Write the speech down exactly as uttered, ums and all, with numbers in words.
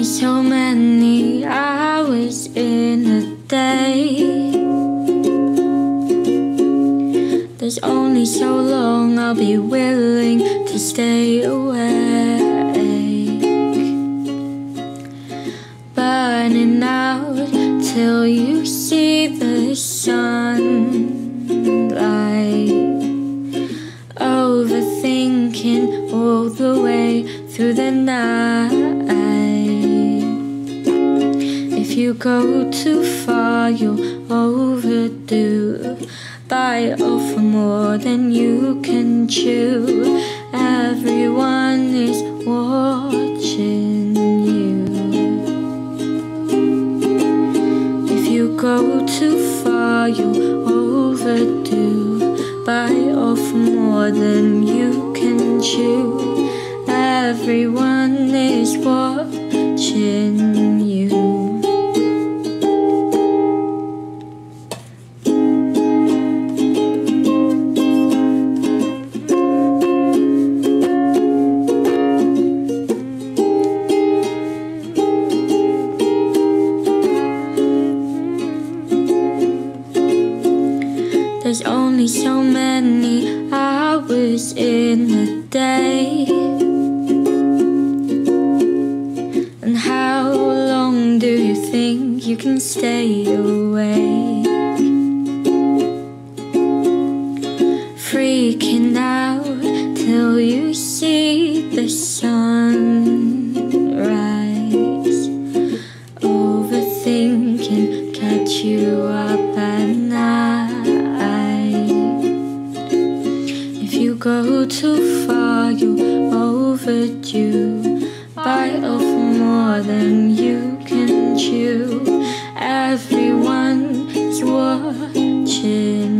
There's so many hours in a day. There's only so long I'll be willing to stay awake. Burning out till you see the sunlight. Overthinking all the way through the night. If you go too far, you'll overdo. Bite off more than you can chew. Everyone is watching you. If you go too far, you'll overdo. Bite off more than you can chew. Everyone is watching you. There's only so many hours in a day. And how long do you think you can stay awake? Freaking out till you see the sunrise. Overthinking, catch you up at night. Go too far, you overdue. Bite off more than you can chew. Everyone is watching.